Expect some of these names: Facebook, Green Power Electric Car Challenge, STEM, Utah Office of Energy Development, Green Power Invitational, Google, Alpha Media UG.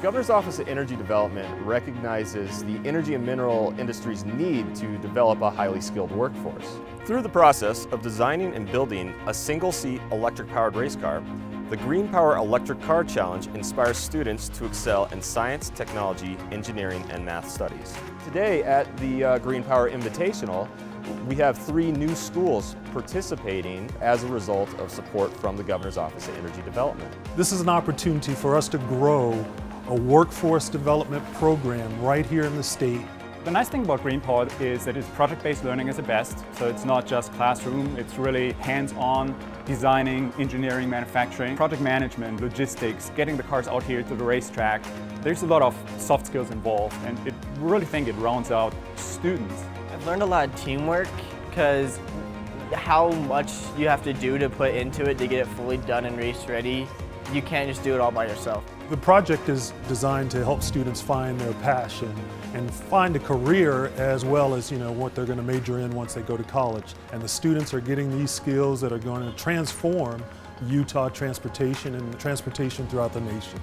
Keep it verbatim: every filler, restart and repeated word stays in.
The Governor's Office of Energy Development recognizes the energy and mineral industry's need to develop a highly skilled workforce. Through the process of designing and building a single-seat electric-powered race car, the Green Power Electric Car Challenge inspires students to excel in science, technology, engineering, and math studies. Today at the uh, Green Power Invitational, we have three new schools participating as a result of support from the Governor's Office of Energy Development. This is an opportunity for us to grow a workforce development program right here in the state. The nice thing about Green Power is that it's project-based learning is the best, so it's not just classroom, it's really hands-on designing, engineering, manufacturing, project management, logistics, getting the cars out here to the racetrack. There's a lot of soft skills involved, and I really think it rounds out students. I've learned a lot of teamwork because how much you have to do to put into it to get it fully done and race ready. You can't just do it all by yourself. The project is designed to help students find their passion and find a career as well as, you know, what they're going to major in once they go to college. And the students are getting these skills that are going to transform Utah transportation and transportation throughout the nation.